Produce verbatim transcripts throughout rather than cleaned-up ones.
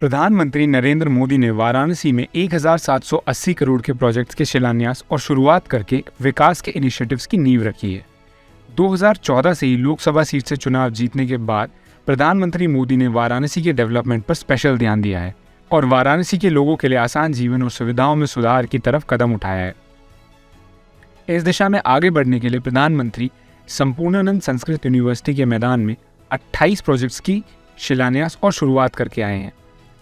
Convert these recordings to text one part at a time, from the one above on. प्रधानमंत्री नरेंद्र मोदी ने वाराणसी में एक हज़ार सात सौ अस्सी करोड़ के प्रोजेक्ट्स के शिलान्यास और शुरुआत करके विकास के इनिशिएटिव्स की नींव रखी है। दो हज़ार चौदह से ही लोकसभा सीट से चुनाव जीतने के बाद प्रधानमंत्री मोदी ने वाराणसी के डेवलपमेंट पर स्पेशल ध्यान दिया है और वाराणसी के लोगों के लिए आसान जीवन और सुविधाओं में सुधार की तरफ कदम उठाया है। इस दिशा में आगे बढ़ने के लिए प्रधानमंत्री संपूर्णानंद संस्कृत यूनिवर्सिटी के मैदान में अट्ठाईस प्रोजेक्ट्स की शिलान्यास और शुरुआत करके आए हैं।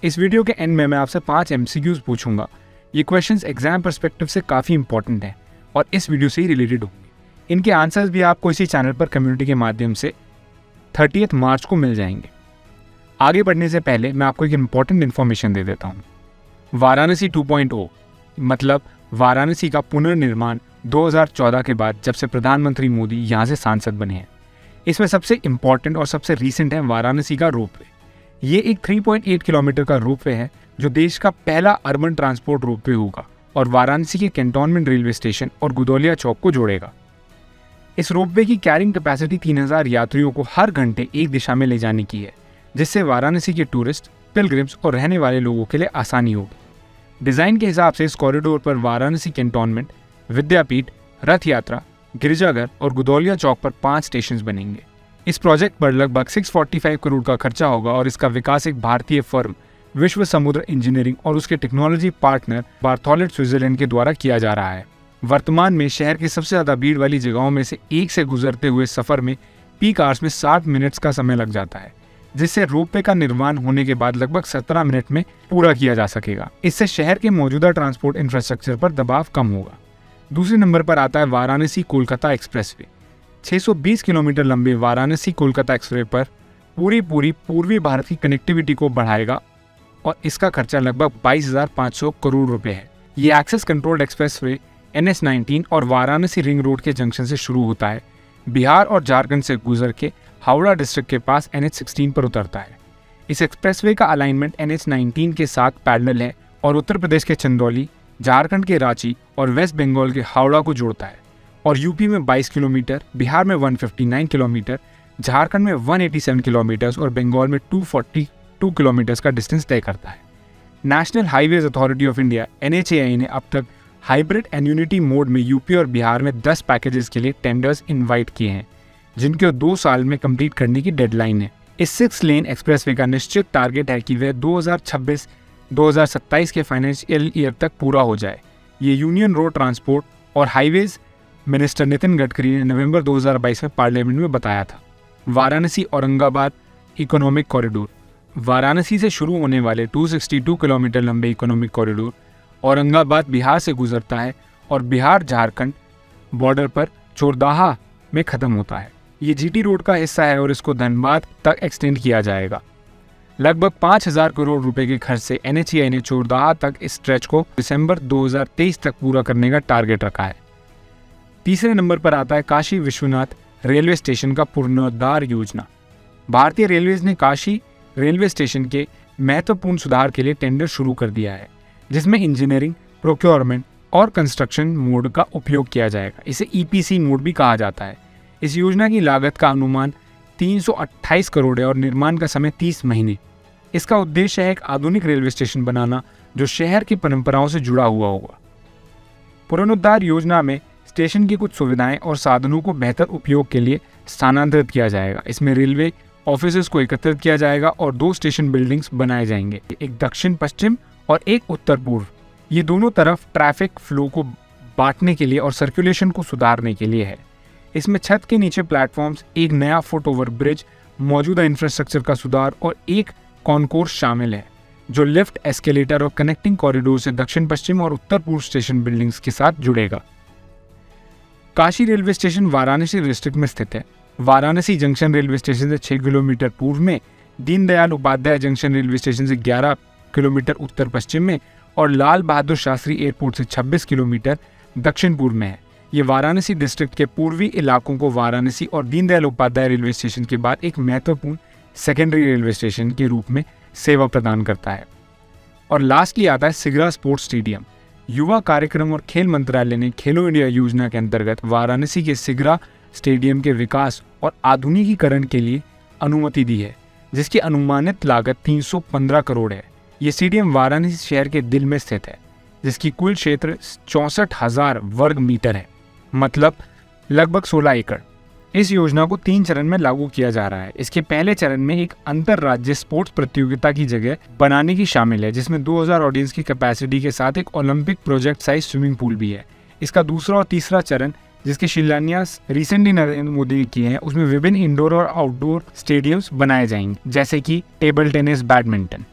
इस वीडियो के एंड में मैं आपसे पांच एमसीक्यूज पूछूंगा। ये क्वेश्चंस एग्जाम पर्सपेक्टिव से काफ़ी इंपॉर्टेंट हैं और इस वीडियो से ही रिलेटेड होंगे। इनके आंसर्स भी आपको इसी चैनल पर कम्युनिटी के माध्यम से थर्टीएथ मार्च को मिल जाएंगे। आगे बढ़ने से पहले मैं आपको एक इम्पॉर्टेंट इन्फॉर्मेशन दे देता हूँ। वाराणसी टू पॉइंट ओ मतलब वाराणसी का पुनर्निर्माण दो हज़ार चौदह के बाद जब से प्रधानमंत्री मोदी यहाँ से सांसद बने हैं। इसमें सबसे इम्पॉर्टेंट और सबसे रीसेंट है वाराणसी का रोप वे। ये एक तीन पॉइंट आठ किलोमीटर का रोप वे है जो देश का पहला अर्बन ट्रांसपोर्ट रोप वे होगा और वाराणसी के कैंटोनमेंट रेलवे स्टेशन और गुदौलिया चौक को जोड़ेगा। इस रोप वे की कैरिंग कैपेसिटी तीन हज़ार यात्रियों को हर घंटे एक दिशा में ले जाने की है, जिससे वाराणसी के टूरिस्ट, पिलग्रिम्स और रहने वाले लोगों के लिए आसानी होगी। डिज़ाइन के हिसाब से इस कॉरिडोर पर वाराणसी कैंटोनमेंट, विद्यापीठ, रथ यात्रा, गिरजाघर और गुदौलिया चौक पर पाँच स्टेशन बनेंगे। इस प्रोजेक्ट पर लगभग छह सौ पैंतालीस करोड़ का खर्चा होगा और इसका विकास एक भारतीय फर्म विश्व समुद्र इंजीनियरिंग और उसके टेक्नोलॉजी पार्टनर बार्थोलेट स्विट्जरलैंड के द्वारा किया जा रहा है। वर्तमान में शहर की सबसे ज़्यादा भीड़ वाली जगहों में से एक से गुजरते हुए सफ़र में पीक आवर्स में साठ मिनट्स का समय लग जाता है, जिससे रोपवे का निर्माण होने के बाद लगभग सत्रह मिनट में पूरा किया जा सकेगा। इससे शहर के मौजूदा ट्रांसपोर्ट इंफ्रास्ट्रक्चर पर दबाव कम होगा। दूसरे नंबर पर आता है वाराणसी कोलकाता एक्सप्रेसवे। छह सौ बीस किलोमीटर लंबे वाराणसी कोलकाता एक्सप्रेसवे पर पूरी पूरी पूर्वी भारत की कनेक्टिविटी को बढ़ाएगा और इसका खर्चा लगभग बाईस हज़ार पाँच सौ करोड़ रुपए है। ये access controlled expressway N S nineteen और वाराणसी रिंग रोड के जंक्शन से शुरू होता है, बिहार और झारखंड से गुजर के हावड़ा डिस्ट्रिक्ट के पास एन एच सोलह पर उतरता है। इस एक्सप्रेसवे का अलाइनमेंट एन एच नाइनटीन के साथ पैरेलल है और उत्तर प्रदेश के चंदौली, झारखंड के रांची और वेस्ट बंगाल के हावड़ा को जोड़ता है और यूपी में बाईस किलोमीटर, बिहार में एक सौ उनसठ किलोमीटर, झारखंड में एक सौ सत्तासी किलोमीटर्स और बंगाल में दो सौ बयालीस किलोमीटर्स का डिस्टेंस तय करता है। National highways authority of India N H A I ने अब तक हाइब्रिड एंड यूनिटी मोड में यूपी और बिहार में दस पैकेजेस के लिए टेंडर्स इन्वाइट किए हैं, जिनके दो साल में कंप्लीट करने की डेडलाइन है। इस सिक्स लेन एक्सप्रेसवे का निश्चित टारगेट है कि वह दो हज़ार छब्बीस दो हज़ार सत्ताईस के फाइनेंशियल ईयर तक पूरा हो जाए। ये यूनियन रोड ट्रांसपोर्ट और हाईवेज मिनिस्टर नितिन गडकरी ने नवंबर दो हज़ार बाईस में पार्लियामेंट में बताया था। Varanasi Aurangabad economic corridor. वाराणसी से शुरू होने वाले दो सौ बासठ किलोमीटर लंबे इकोनॉमिक कॉरिडोर औरंगाबाद बिहार से गुजरता है और बिहार झारखंड बॉर्डर पर चोरदाहा में ख़त्म होता है। ये जीटी रोड का हिस्सा है और इसको धनबाद तक एक्सटेंड किया जाएगा। लगभग पाँच हज़ार करोड़ रुपए के खर्च से एन एच ए आई ने चोरदाहा तक इस स्ट्रेच को दिसंबर दो हज़ार तेईस तक पूरा करने का टारगेट रखा है। तीसरे नंबर पर आता है काशी विश्वनाथ रेलवे स्टेशन का पुनरुद्धार योजना। भारतीय रेलवेज ने काशी रेलवे स्टेशन के महत्वपूर्ण सुधार के लिए टेंडर शुरू कर दिया है, जिसमें इंजीनियरिंग, प्रोक्योरमेंट और कंस्ट्रक्शन मोड का उपयोग किया जाएगा। इसे ई पी सी मोड भी कहा जाता है। इस योजना की लागत का अनुमान तीन सौ अट्ठाईस करोड़ है और निर्माण का समय तीस महीने। इसका उद्देश्य है एक आधुनिक रेलवे स्टेशन बनाना जो शहर की परंपराओं से जुड़ा हुआ होगा। पुनरुद्धार योजना में स्टेशन की कुछ सुविधाएं और साधनों को बेहतर उपयोग के लिए स्थानांतरित किया जाएगा। इसमें रेलवे ऑफिसेज को एकत्रित किया जाएगा और दो स्टेशन बिल्डिंग्स बनाए जाएंगे, एक दक्षिण पश्चिम और एक उत्तर पूर्व। ये दोनों तरफ ट्रैफिक फ्लो को बांटने के लिए और सर्कुलेशन को सुधारने के लिए है। इसमें छत के नीचे प्लेटफॉर्म्स, एक नया फुट ओवर ब्रिज, मौजूदा इंफ्रास्ट्रक्चर का सुधार और एक कॉन्कोर्स शामिल है जो लिफ्ट, एस्केलेटर और कनेक्टिंग कॉरिडोर से दक्षिण पश्चिम और उत्तर पूर्व स्टेशन बिल्डिंग्स के साथ जुड़ेगा। Kashi railway station Varanasi district में स्थित है। वाराणसी जंक्शन रेलवे स्टेशन से छः किलोमीटर पूर्व में, Deendayal Upadhyaya junction railway station से ग्यारह किलोमीटर उत्तर पश्चिम में और लाल बहादुर शास्त्री एयरपोर्ट से छब्बीस किलोमीटर दक्षिण पूर्व में है। ये वाराणसी डिस्ट्रिक्ट के पूर्वी इलाकों को वाराणसी और दीनदयाल उपाध्याय रेलवे स्टेशन के बाद एक महत्वपूर्ण सेकेंडरी रेलवे स्टेशन के रूप में सेवा प्रदान करता है। और लास्टली आता है सिगरा स्पोर्ट्स स्टेडियम। युवा कार्यक्रम और खेल मंत्रालय ने खेलो इंडिया योजना के अंतर्गत वाराणसी के सिगरा स्टेडियम के विकास और आधुनिकीकरण के लिए अनुमति दी है, जिसकी अनुमानित लागत तीन सौ पंद्रह करोड़ है। ये स्टेडियम वाराणसी शहर के दिल में स्थित है, जिसकी कुल क्षेत्र चौंसठ हजार वर्ग मीटर है, मतलब लगभग सोलह एकड़। इस योजना को तीन चरण में लागू किया जा रहा है। इसके पहले चरण में एक अंतर्राज्यीय स्पोर्ट्स प्रतियोगिता की जगह बनाने की शामिल है, जिसमें दो हज़ार ऑडियंस की कैपेसिटी के साथ एक Olympic project size swimming pool भी है। इसका दूसरा और तीसरा चरण, जिसके शिलान्यास रिसेंटली नरेंद्र मोदी ने किए हैं, उसमें विभिन्न इंडोर और आउटडोर स्टेडियम्स बनाए जाएंगे, जैसे कि टेबल टेनिस, बैडमिंटन।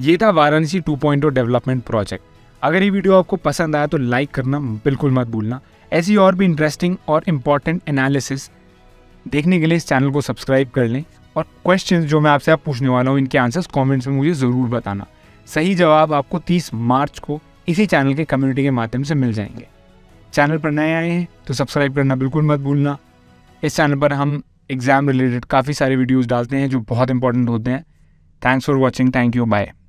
ये था Varanasi two point O development project. अगर ये वीडियो आपको पसंद आया तो लाइक करना बिल्कुल मत भूलना। ऐसी और भी इंटरेस्टिंग और इम्पॉर्टेंट एनालिसिस देखने के लिए इस चैनल को सब्सक्राइब कर लें, और क्वेश्चंस जो मैं आपसे आप पूछने वाला हूँ, इनके आंसर्स कमेंट्स में मुझे ज़रूर बताना। सही जवाब आपको तीस मार्च को इसी चैनल के कम्युनिटी के माध्यम से मिल जाएंगे। चैनल पर नए आए हैं तो सब्सक्राइब करना बिल्कुल मत भूलना। इस चैनल पर हम एग्ज़ाम रिलेटेड काफ़ी सारे वीडियोज़ डालते हैं जो बहुत इंपॉर्टेंट होते हैं। Thanks for watching. Thank you. Bye.